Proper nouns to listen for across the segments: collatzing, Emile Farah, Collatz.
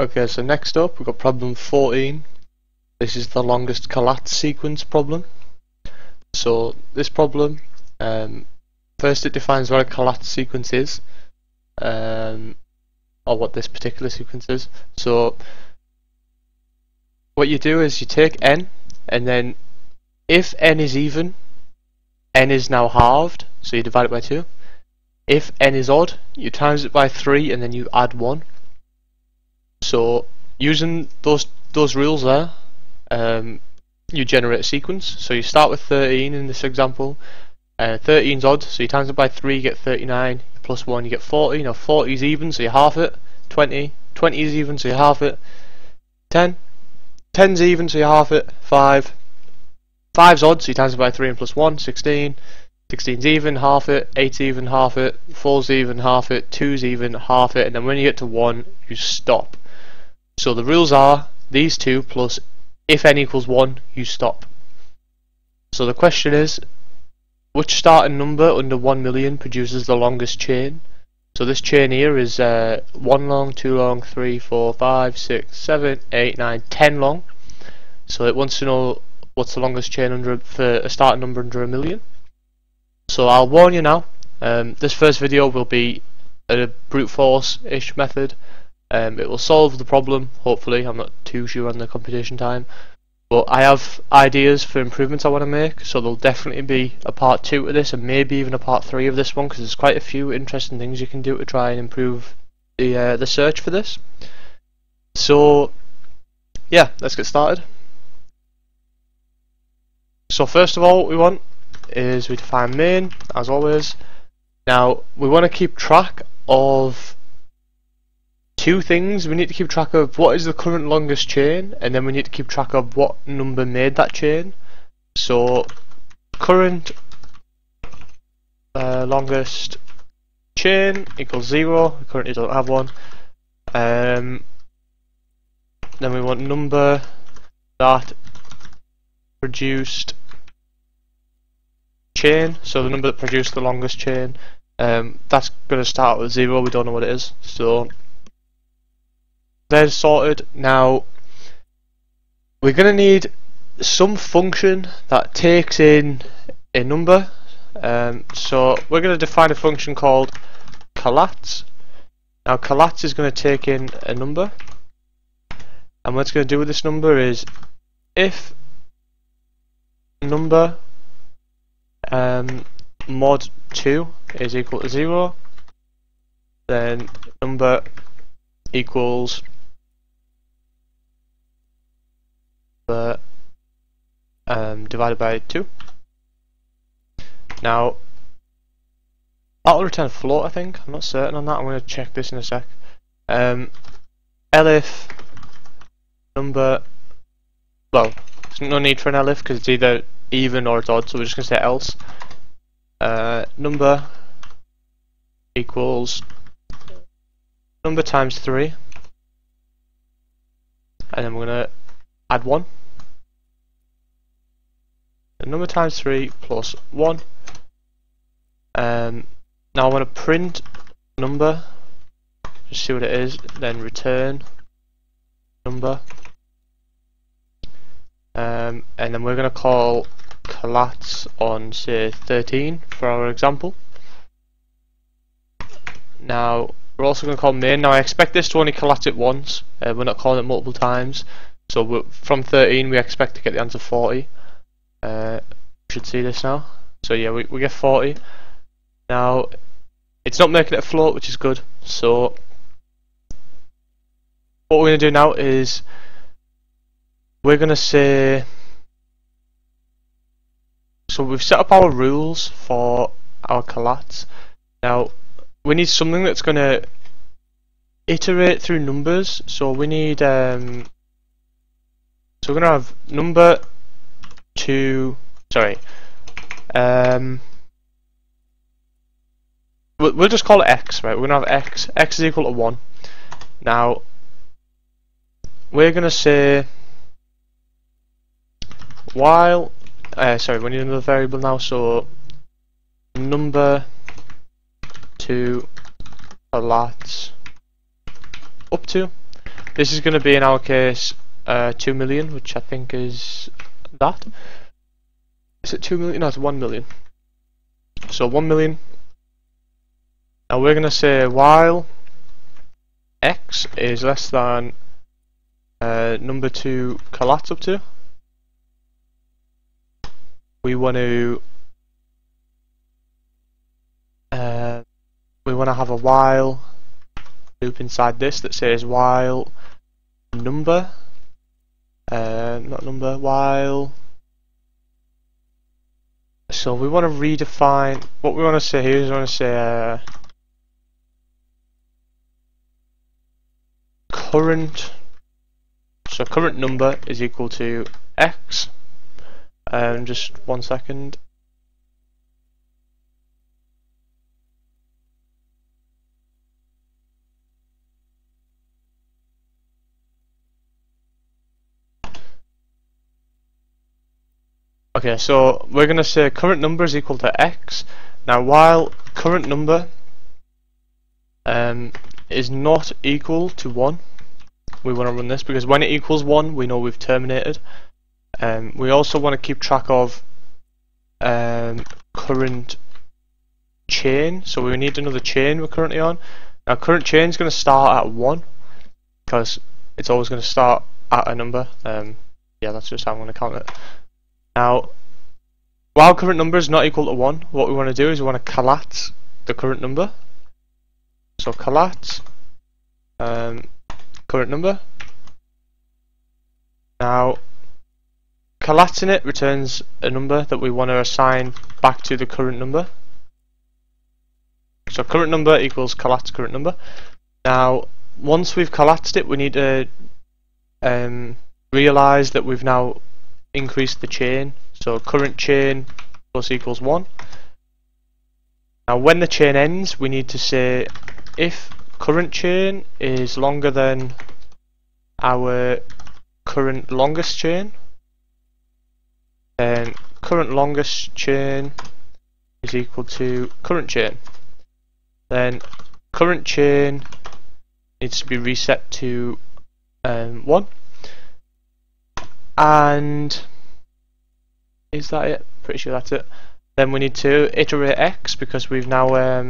Okay, so next up we've got problem 14. This is the longest Collatz sequence problem. So this problem, first it defines what a Collatz sequence is, or what this particular sequence is. So what you do is you take n, and then if n is even, n is now halved, so you divide it by 2. If n is odd, you times it by 3 and then you add 1. So using those rules there, you generate a sequence. So you start with 13 in this example. 13's odd, so you times it by 3, you get 39, plus 1, you get 40. Now 40 is even, so you half it. 20 is even, so you half it. 10's even, so you half it. 5's odd, so you times it by 3 and plus 1, 16. 16's even, half it. 8's even, half it. 4's even, half it. 2's even, half it. And then when you get to 1, you stop. So the rules are these two plus if n equals 1, you stop. So the question is, which starting number under 1 million produces the longest chain? So this chain here is 1 long, 2 long, 3, 4, 5, 6, 7, 8, 9, 10 long. So it wants to know what's the longest chain for a starting number under a million. So I'll warn you now, this first video will be a brute force-ish method. It will solve the problem, hopefully. I'm not too sure on the computation time, but I have ideas for improvements I want to make, so there'll definitely be a part 2 to this, and maybe even a part 3 of this one, because there's quite a few interesting things you can do to try and improve the search for this. So yeah, let's get started. So first of all, what we want is we define main, as always. Now we want to keep track of two things. We need to keep track of what is the current longest chain, and then we need to keep track of what number made that chain. So current longest chain equals 0, we currently don't have one. Then we want number that produced chain, so the number that produced the longest chain, that's going to start with 0, we don't know what it is, so they're sorted. Now we're going to need some function that takes in a number, so we're going to define a function called Collatz. Now Collatz is going to take in a number, and what it's going to do with this number is if number mod 2 is equal to 0, then number equals divided by 2. Now that'll return a float, I think. I'm not certain on that. I'm going to check this in a sec. Elif number, well, there's no need for an elif because it's either even or it's odd, so we're just going to say else. Number equals number times 3, and then we're going to add 1. And number times 3 plus 1. Now I want to print number, just see what it is, then return number, and then we're going to call Collatz on, say, 13 for our example. Now we're also going to call main. Now I expect this to only Collatz it once, we're not calling it multiple times, so from 13 we expect to get the answer 40. We should see this now. So yeah, we get 40. Now it's not making it a float, which is good, so what we're going to do now is we're going to say, so we've set up our rules for our Collatz. Now we need something that's going to iterate through numbers, so we need so we're going to have number to, sorry, we'll just call it x, right? We're going to have x is equal to 1. Now we're going to say while, sorry, we need another variable now, so number to Collatz up to This is going to be, in our case, 2 million, which I think is that. Is it 2 million? No, it's 1 million. So 1 million. Now we're going to say while x is less than number 2 Collatz up to, we want to have a while loop inside this that says while number while. So we want to redefine what we want to say here. Is we want to say current, so current number is equal to x. Just 1 second. Okay, so we're going to say current number is equal to x. Now while current number is not equal to 1, we want to run this, because when it equals 1 we know we've terminated. We also want to keep track of current chain, so we need another chain we're currently on. Now current chain is going to start at 1 because it's always going to start at a number. Yeah, that's just how I'm going to count it. Now, while current number is not equal to 1, what we want to do is we want to collatz the current number. So collatz current number. Now, collatzing it returns a number that we want to assign back to the current number. So current number equals collatz current number. Now, once we've collatzed it, we need to realize that we've now increase the chain, so current chain plus equals 1. Now when the chain ends, we need to say if current chain is longer than our current longest chain, then current longest chain is equal to current chain. Then current chain needs to be reset to 1. And is that it? Pretty sure that's it. Then we need to iterate x, because we've now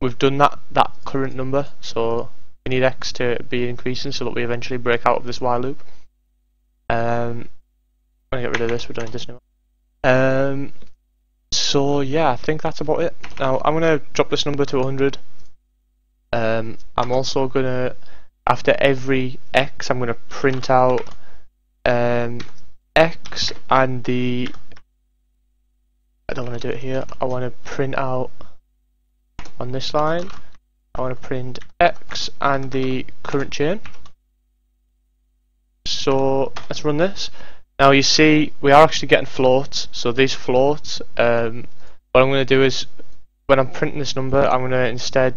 we've done that current number, so we need x to be increasing so that we eventually break out of this while loop. I'm gonna get rid of this. We're doing this now. So yeah, I think that's about it. Now I'm gonna drop this number to 100. I'm also gonna, after every x, I'm gonna print out x and the, I don't want to do it here, I want to print out on this line, I want to print x and the current chain. So let's run this. Now you see we are actually getting floats, so these floats, what I'm going to do is when I'm printing this number, I'm going to instead,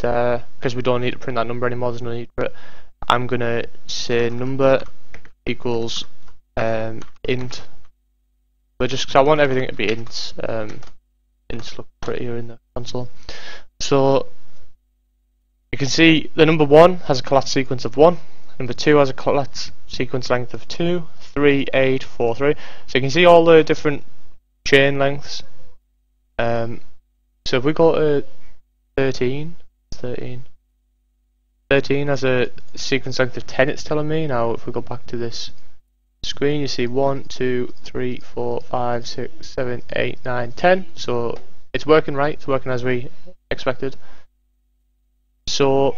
because we don't need to print that number anymore, there's no need for it, I'm going to say number equals int, but just because I want everything to be ints, ints look prettier in the console. So you can see the number 1 has a collatz sequence of 1, number 2 has a collatz sequence length of 2, 3, 8, 4, 3. So you can see all the different chain lengths. So if we go to 13 has a sequence length of 10, it's telling me. Now if we go back to this screen, you see 1 2 3 4 5 6 7 8 9 10, so it's working right, it's working as we expected. So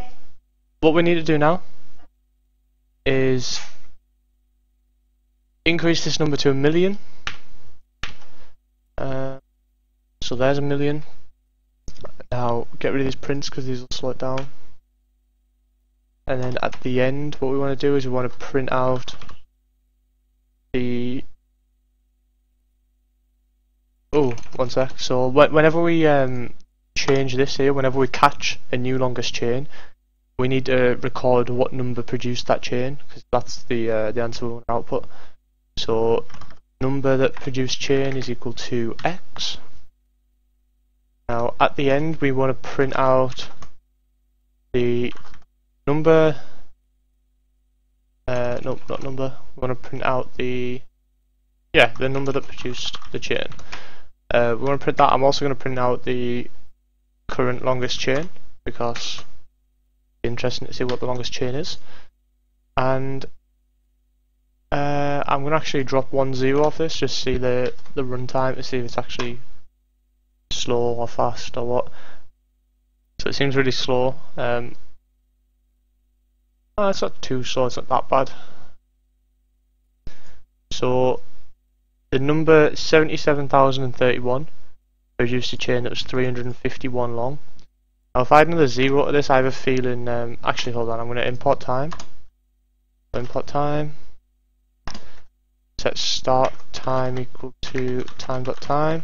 what we need to do now is increase this number to 1 million. So there's 1 million. Now get rid of these prints because these will slow it down, and then at the end what we want to do is we want to print out the, oh, one sec. So whenever we change this here, whenever we catch a new longest chain, we need to record what number produced that chain, because that's the answer we want to output. So number that produced chain is equal to x. Now at the end we want to print out the number nope, not number. We want to print out the number that produced the chain. We want to print that. I'm also going to print out the current longest chain, because it'd be interesting to see what the longest chain is. And I'm going to actually drop 10 off this, just see the runtime to see if it's actually slow or fast or what. So it seems really slow. It's not too slow, it's not that bad. So the number 77,031 produced a chain that was 351 long. Now if I add another 0 to this, I have a feeling, actually hold on, I'm going to import time. Import time, set start time equal to time.time,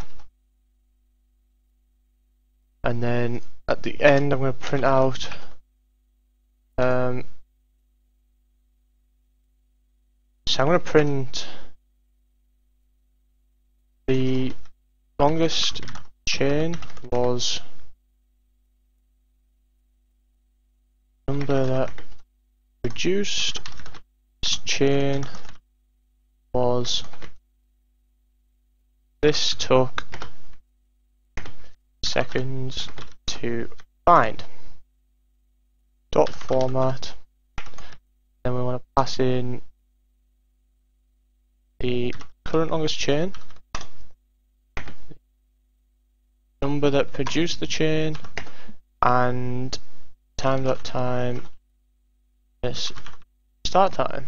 and then at the end I'm going to print out so I'm going to print the longest chain was the number that produced chain was, this took seconds to find, dot format, then we want to pass in the current longest chain, number that produced the chain, and time.time is start time.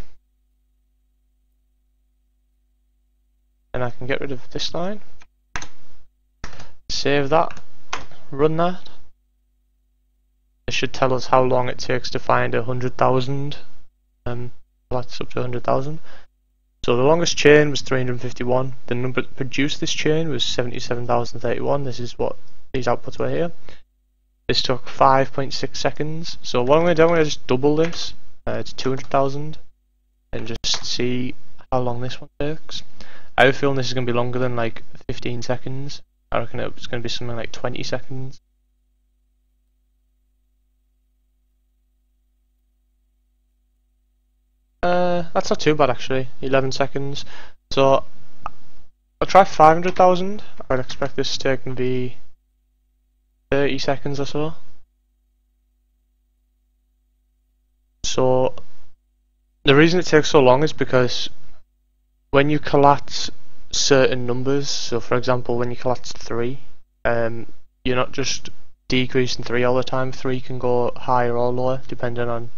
And I can get rid of this line, save that, run that. It should tell us how long it takes to find 100,000. That's up to 100,000. So the longest chain was 351. The number that produced this chain was 77,031. This is what these outputs were here. This took 5.6 seconds. So what I'm going to do, I'm going to just double this to 200,000 and just see how long this one takes. I feel this is going to be longer than like 15 seconds. I reckon it's going to be something like 20 seconds. That's not too bad actually, 11 seconds. So I'll try 500,000. I would expect this to be 30 seconds or so. So the reason it takes so long is because when you collatz certain numbers, so for example when you collatz 3, you're not just decreasing 3 all the time. 3 can go higher or lower depending on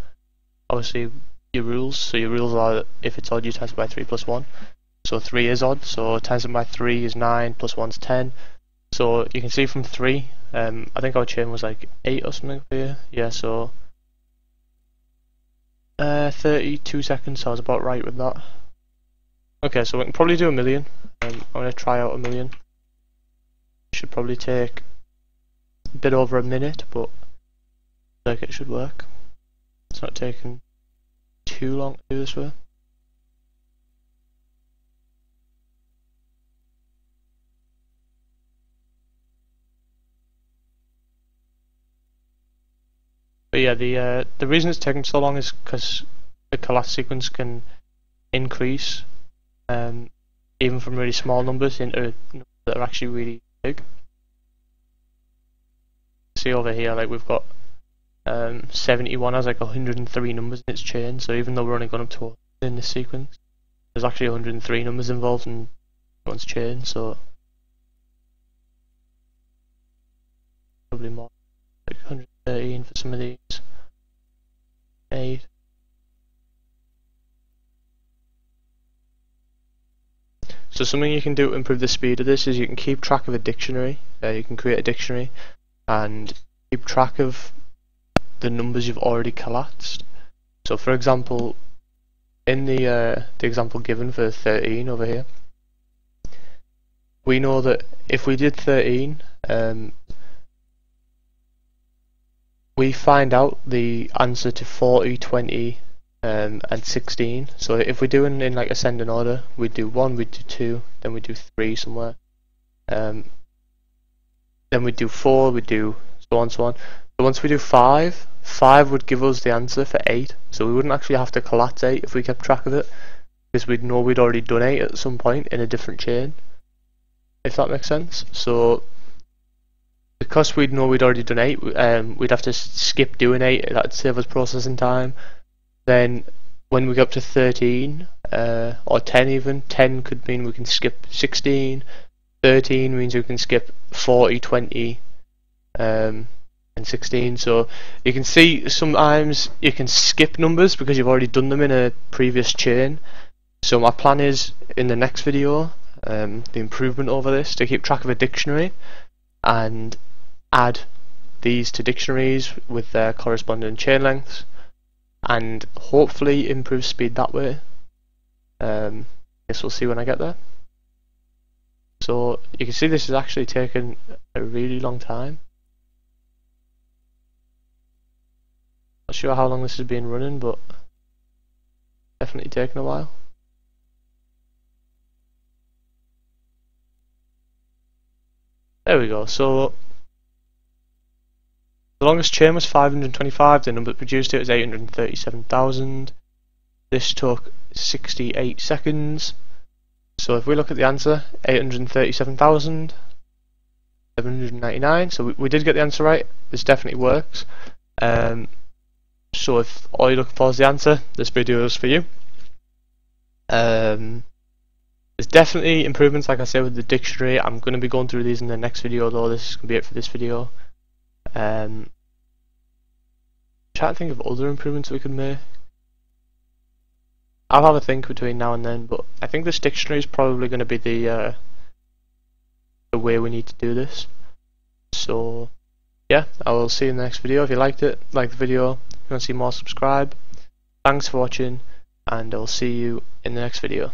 obviously your rules. So your rules are that if it's odd you times it by 3 plus 1. So 3 is odd, so times it by 3 is 9 plus 1 is 10. So you can see from 3, I think our chain was like 8 or something here. Yeah, so 32 seconds, so I was about right with that. Okay, so we can probably do 1,000,000. I'm going to try out 1,000,000. Should probably take a bit over a minute, but I think it should work. It's not taking too long to do this way. But yeah, the reason it's taking so long is because the collatz sequence can increase even from really small numbers into numbers that are actually really big. See over here, like we've got 71 has like 103 numbers in its chain, so even though we're only going up to 1 in this sequence, there's actually 103 numbers involved in one's chain, so probably more like 113 for some of these. 8. So something you can do to improve the speed of this is you can keep track of a dictionary. You can create a dictionary and keep track of the numbers you've already collatzed. So for example, in the example given for 13 over here, we know that if we did 13, we find out the answer to 40, 20, and 16. So if we're doing in like ascending order, we do 1, we do 2, then we do 3 somewhere, then we do 4, we do so on. So once we do 5, 5 would give us the answer for 8, so we wouldn't actually have to collapse 8 if we kept track of it, because we'd know we'd already done 8 at some point in a different chain, if that makes sense. So because we'd know we'd already done 8, we'd have to skip doing 8, that'd save us processing time. Then when we go up to 13, or 10 even, 10 could mean we can skip 16, 13 means we can skip 40, 20, and 16. So you can see sometimes you can skip numbers because you've already done them in a previous chain. So my plan is in the next video, the improvement over this, to keep track of a dictionary and add these to dictionaries with their corresponding chain lengths, and hopefully improve speed that way. Guess we'll see when I get there. So you can see this has actually taken a really long time. Not sure how long this has been running, but definitely taken a while. There we go. So the longest chain was 525, the number produced it was 837,000. This took 68 seconds. So if we look at the answer, 837,799, so we did get the answer right. This definitely works. So if all you're looking for is the answer, this video is for you. There's definitely improvements, like I said, with the dictionary. I'm going to be going through these in the next video, though. This is going to be it for this video. Trying to think of other improvements we could make. I'll have a think between now and then, but I think this dictionary is probably going to be the way we need to do this. So yeah, I will see you in the next video. If you liked it, like the video. If you want to see more, subscribe. Thanks for watching, and I'll see you in the next video.